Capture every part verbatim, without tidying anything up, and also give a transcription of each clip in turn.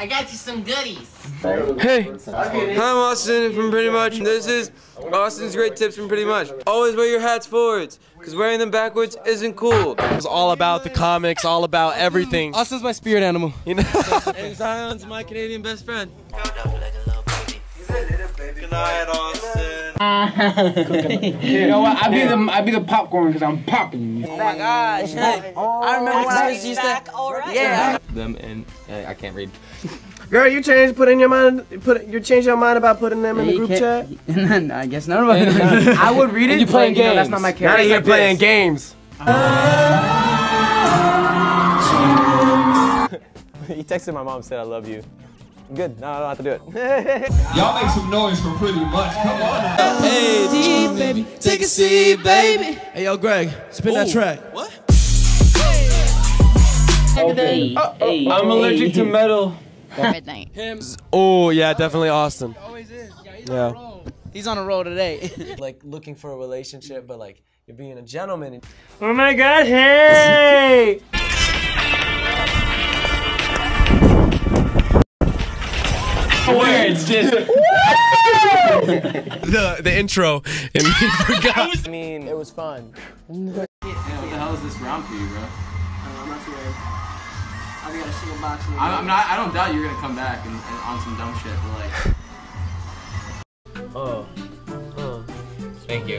I got you some goodies. Hey, I'm Austin from Pretty Much. This is Austin's Great Tips from Pretty Much. Always wear your hats forwards, because wearing them backwards isn't cool. It's all about the comics, all about everything. Austin's my spirit animal. You know? And Zion's my Canadian best friend. Good night, Austin. You know what? I'd be the I'd be the popcorn because I'm popping. Oh my gosh! Oh, I remember when I was used back, to. All right. Yeah. Them in. Uh, I can't read. Girl, you changed. Put in your mind. Put you changed your mind about putting them yeah, in the group chat. I guess none of us. I would read it. You playing games? You know, that's not my character. Now you're like playing this. games. Uh, you texted my mom, said I love you. Good, no, I don't have to do it. Y'all make some noise for Pretty Much, come on. Hey, D, baby, take a seat, baby. Hey, yo, Greg, spin Ooh. that track. What? Okay. Uh, oh. I'm allergic to metal. Midnight. Oh, yeah, definitely Austin. Always is. Yeah, he's on a roll. He's on a roll today. Like, looking for a relationship, but like, you're being a gentleman. Oh my God, hey! Where it's just the the intro and we forgot. I mean, it was fun. Hey, what the hell is this round for you, bro? I'm not too worried. I got a single box. I'm not. I don't doubt you're gonna come back and, and on some dumb shit, but like. Oh. Oh. Thank you.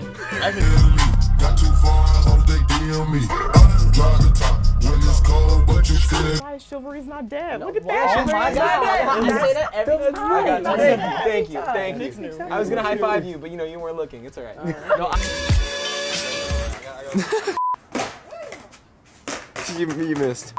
Got too far, hope they D M me. Drive the top when it's cold, but you still. Chivalry's not dead. No, Look at that. Oh my God. I say that every time. time. I got you. Thank you. Thank you. Thank you. I was going to high five you, but you know, you weren't looking. It's all right. All right. No, I... you, you missed.